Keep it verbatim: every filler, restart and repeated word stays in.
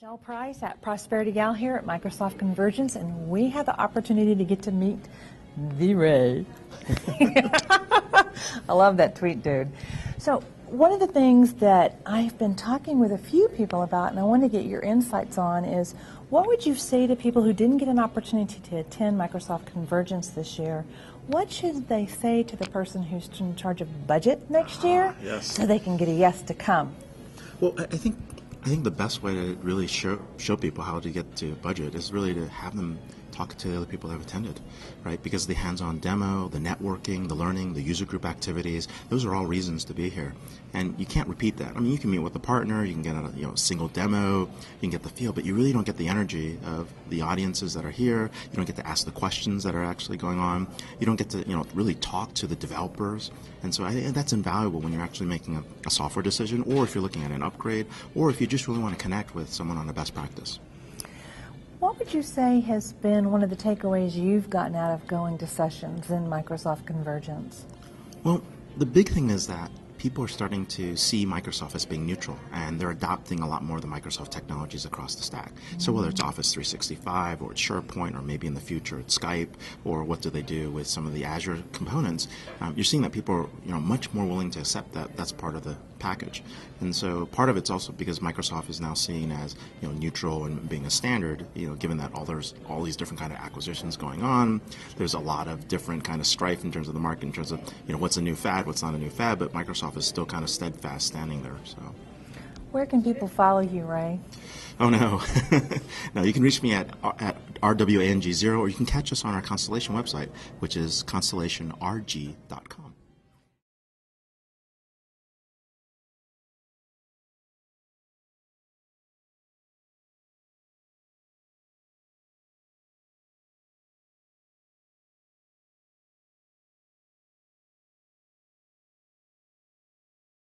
Michele Price at Prosperity Gal here at Microsoft Convergence, and we had the opportunity to get to meet the Ray. I love that tweet, dude. So one of the things that I've been talking with a few people about, and I want to get your insights on, is what would you say to people who didn't get an opportunity to attend Microsoft Convergence this year? What should they say to the person who's in charge of budget next year, yes, so they can get a yes to come? Well, I think I think the best way to really show show people how to get to budget is really to have them talk to the other people that have attended, right? Because the hands-on demo, the networking, the learning, the user group activities, those are all reasons to be here. And you can't repeat that. I mean, you can meet with a partner, you can get a you know, a single demo, you can get the feel, but you really don't get the energy of the audiences that are here. You don't get to ask the questions that are actually going on. You don't get to you know really talk to the developers. And so I think that's invaluable when you're actually making a, a software decision, or if you're looking at an upgrade, or if you just really want to connect with someone on a best practice. What would you say has been one of the takeaways you've gotten out of going to sessions in Microsoft Convergence? Well, the big thing is that people are starting to see Microsoft as being neutral, and they're adopting a lot more of the Microsoft technologies across the stack. Mm-hmm. So whether it's Office three sixty-five or it's SharePoint, or maybe in the future it's Skype, or what do they do with some of the Azure components, um, you're seeing that people are you know, much more willing to accept that that's part of the package. And so part of it's also because Microsoft is now seen as you know neutral and being a standard, you know given that all there's all these different kind of acquisitions going on. There's a lot of different kind of strife in terms of the market, in terms of you know what's a new fad, what's not a new fad, but Microsoft is still kind of steadfast standing there. So where can people follow you, Ray? Oh no. No, you can reach me at at r w a n g zero, or you can catch us on our Constellation website, which is Constellation R G dot com.